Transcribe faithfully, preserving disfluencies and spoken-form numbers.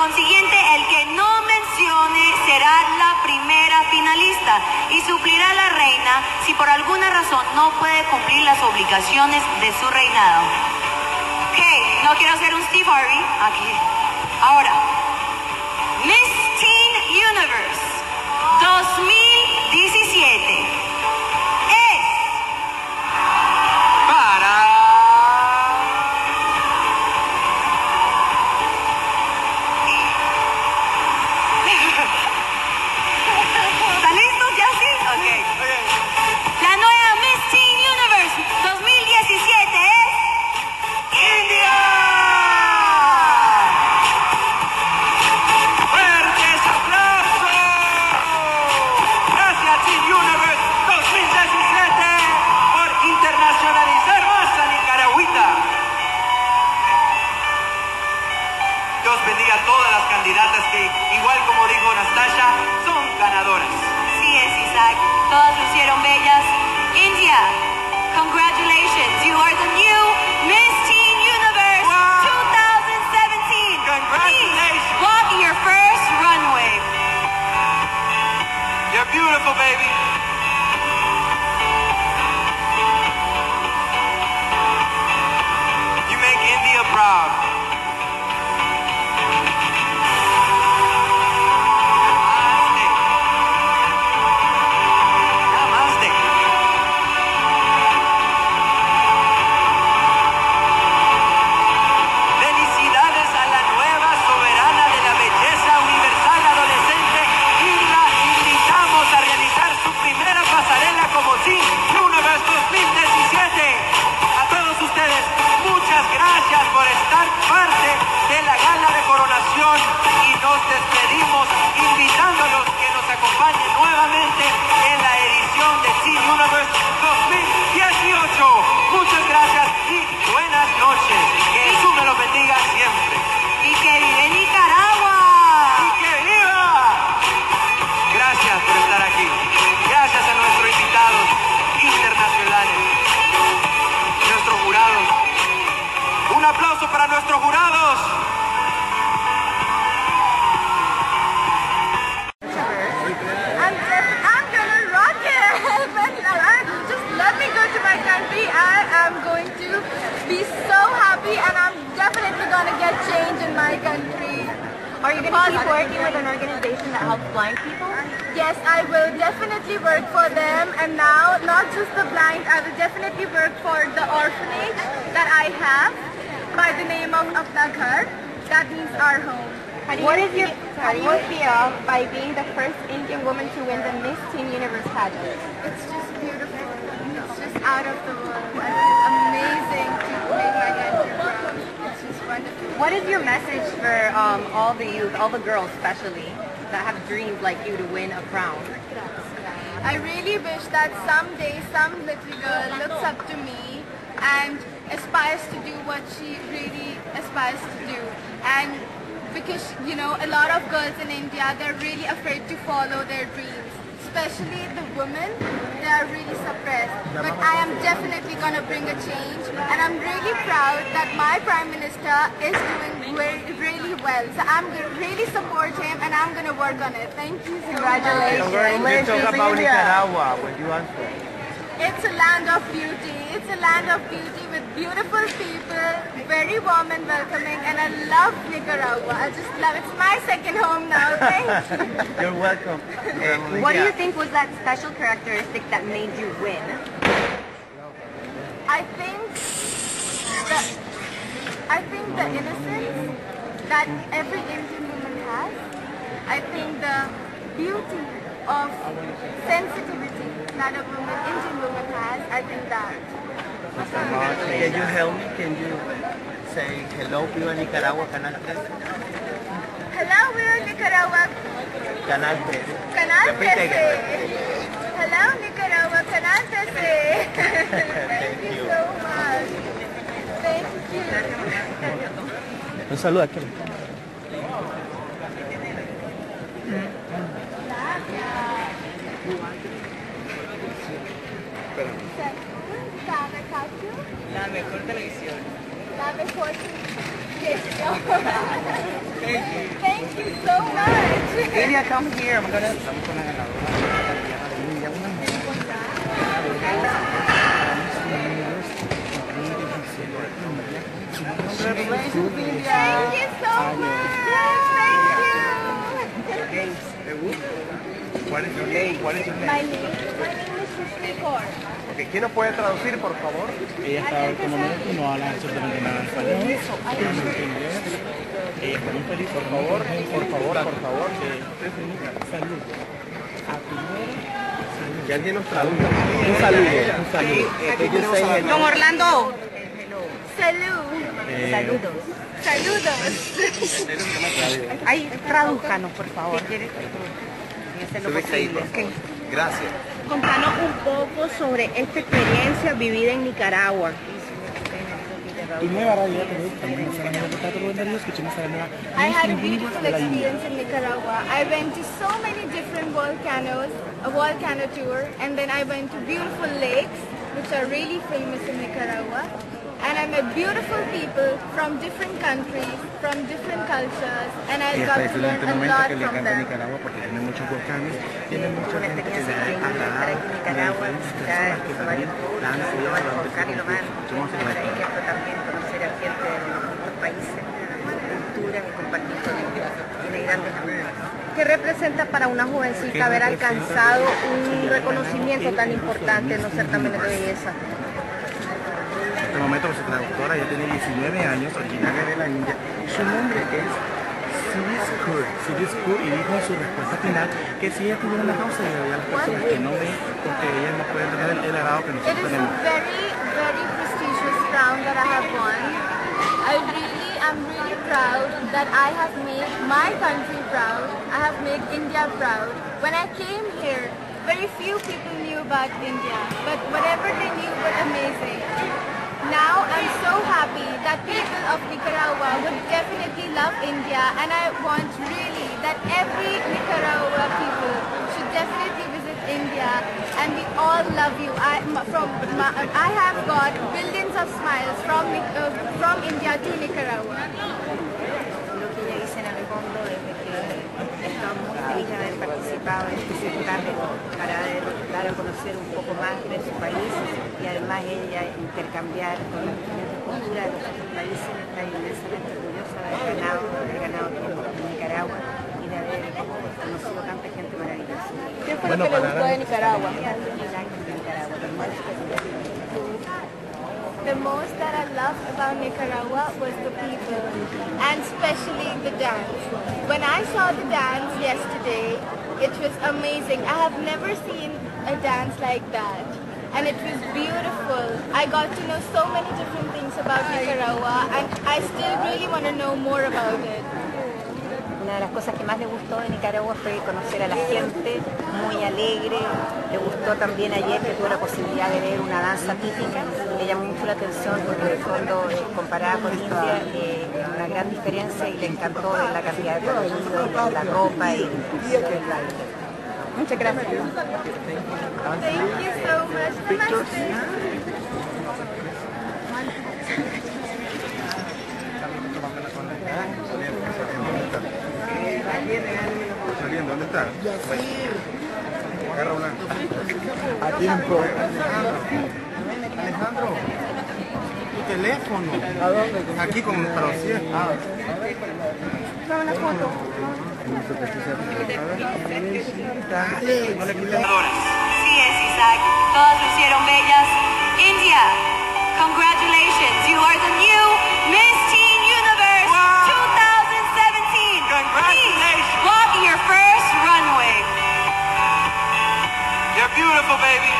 consiguiente, el que no mencione será la primera finalista y suplirá a la reina si por alguna razón no puede cumplir las obligaciones de su reinado. Ok, no quiero ser un Steve Harvey aquí. Ahora, Miss Teen Universe dos mil diecisiete es para... ¿Están listos ya? Sí. Okay. Okay. La nueva Miss Teen Universe dos mil diecisiete es India. Candidatas que, igual como dijo Nastasha, son ganadoras. Sí es, Isaac. Todas lucieron bellas. India, congratulations. You are the new Miss Teen Universe twenty seventeen. Congratulations. Please walk your first runway. You're beautiful, baby. You make India proud. Apna Ghar, that means our home. How do you, what is your, how do you feel by being the first Indian woman to win the Miss Teen Universe pageant? It's just beautiful. It's just out of the world. It's amazing to make my country proud. It's just wonderful. What is your message for um, all the youth, all the girls especially, that have dreams like you to win a crown? I really wish that someday some little girl looks up to me and aspires to do what she really aspires to do, and because you know a lot of girls in India, they're really afraid to follow their dreams, especially the women. They are really suppressed, but I am definitely going to bring a change, and I'm really proud that my Prime Minister is doing really well, so I'm going to really support him and I'm going to work on it. Thank you so Congratulations. Much. Congratulations. You talk about Nicaragua, what do you answer? It's a land of beauty, it's a land of beauty with beautiful people, very warm and welcoming, and I love Nicaragua. I just love it. It's my second home now, thanks. You. You're welcome. What do you think was that special characteristic that made you win? I think the, I think the innocence that every Indian woman has. I think the beauty of sensitivity that a woman, Indian woman has, I think that. Can you help me? Can you say hello, we are Nicaragua, Canal ten? Hello, we are Nicaragua. Canal ten. Canal ten. Hello, Nicaragua, Canal ten. Thank you so much. Thank you. Un saludo aquí. La mejor televisión. That was awesome. Yes. Thank you. Thank you so much. Lydia, come here. I'm gonna. I'm gonna. Thank you so much. Thank you. What is your name? What is your name? My name. Okay, ¿quién nos puede traducir, por favor? Ella está como nosotros, no habla absolutamente nada en español. Ella está muy feliz, por favor, por favor, por favor. Salud. Que alguien nos traduzca. Un saludo, un saludo. Don Orlando. Salud. Saludos. Saludos. Ay, tradúzcanos, por favor. Gracias. Contanos un poco sobre esta experiencia vivida en Nicaragua. I had a beautiful experience in Nicaragua. I went to so many different volcanoes, a volcano tour, and then I went to beautiful lakes, which are really famous in Nicaragua. And I met beautiful people from different countries, from different cultures, and I got to learn a lot from them. ¿Qué representa para una jovencita haber alcanzado un reconocimiento tan importante en los certámenes de belleza? En este momento su traductora ya tiene diecinueve años, originaria de la India. Su nombre es Siddhiskur. Siddhiskur y dijo en su respuesta final que si ella tuviera la causa de ayudar a las personas que no ven, porque ellas no pueden tener el agrado que nosotros tenemos. Es un very prestigious crown that I have won. I really am really proud that I have made my country proud. I have made India proud. When I came here, very few people knew about India, but whatever they knew was amazing. Now I'm so happy that people of Nicaragua would definitely love India, and I want really that every Nicaragua people should definitely visit India, and we all love you. I, from, I have got billions of smiles from, uh, from India to Nicaragua. Lo que ella dice en el fondo es que estamos muy felices de haber participado en este certamen para dar a conocer un poco más de su país y además ella intercambiar con las diferentes culturas de nuestros países. Está inmensamente orgullosa de haber ganado, de haber ganado tiempo en Nicaragua y de haber conocido tanta gente maravillosa. ¿Qué fue lo que le gustó de Nicaragua? El ángel de Nicaragua. The most that I loved about Nicaragua was the people and especially the dance. When I saw the dance yesterday, it was amazing. I have never seen a dance like that, and it was beautiful. I got to know so many different things about Nicaragua, and I still really want to know more about it. Una de las cosas que más le gustó de Nicaragua fue conocer a la gente, muy alegre. Le gustó también ayer que tuvo la posibilidad de ver una danza típica. Le llamó mucho la atención porque en el fondo, comparada con India, eh, una gran diferencia y le encantó la cantidad de colorido, la ropa y el baile. Muchas gracias. Thank you so much. Pictures. ¿Dónde está? Agarra una. A tiempo. Alejandro, tu teléfono. ¿A dónde? Aquí con los traducidos. Dame una foto. Sí, es Isaac. Todos lucieron bellas. India, congratulations. You are the new Miss Teen Universe twenty seventeen. Congratulations. Please walk your first runway. You're beautiful, baby.